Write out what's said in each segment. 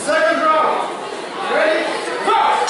Second row. Ready? Go!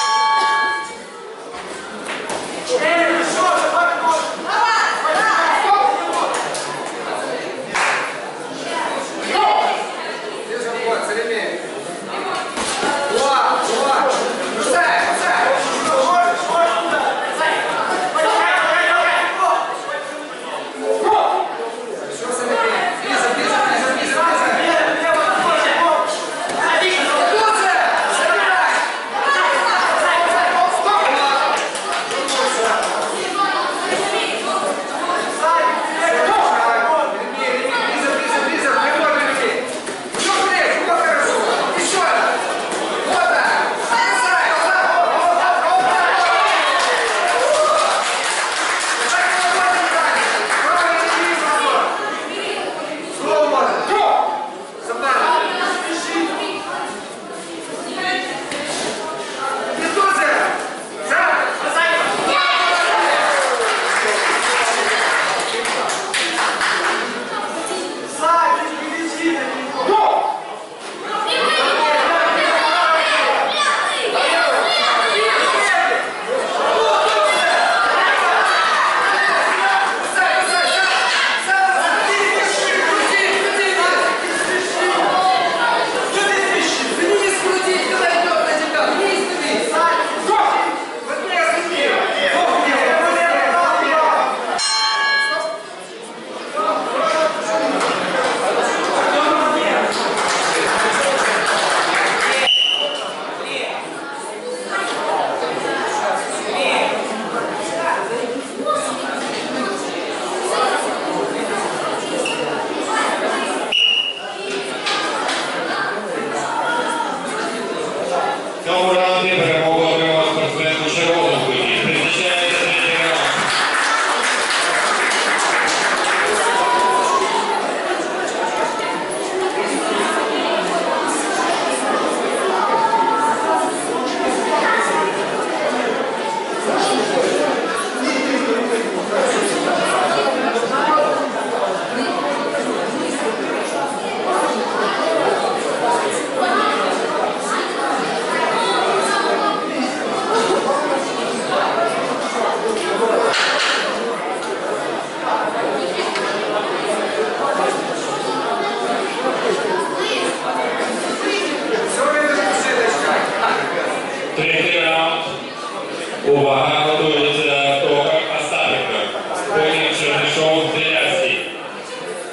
Увага, готують Токар Остапенко. Спойник Чернишов Зеляцький.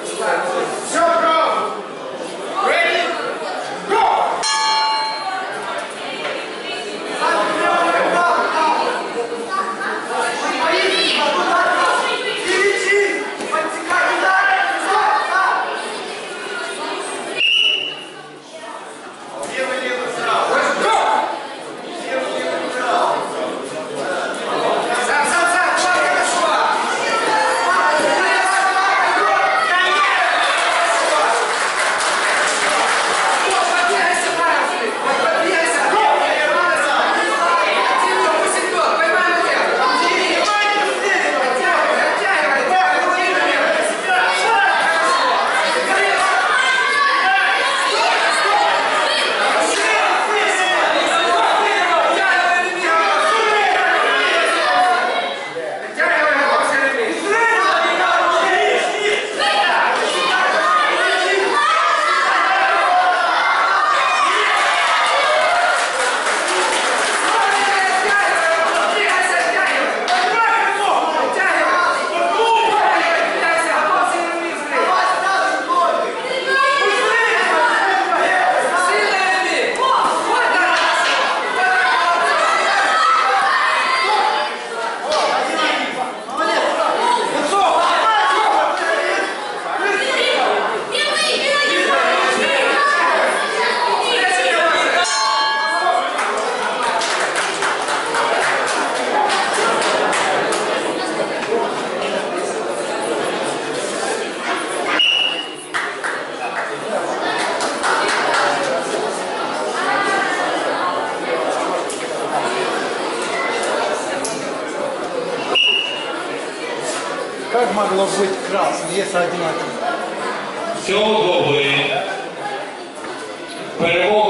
Все, право! Ready? Go! Как могло быть красным, если одинаково? Все удобно. Перемога.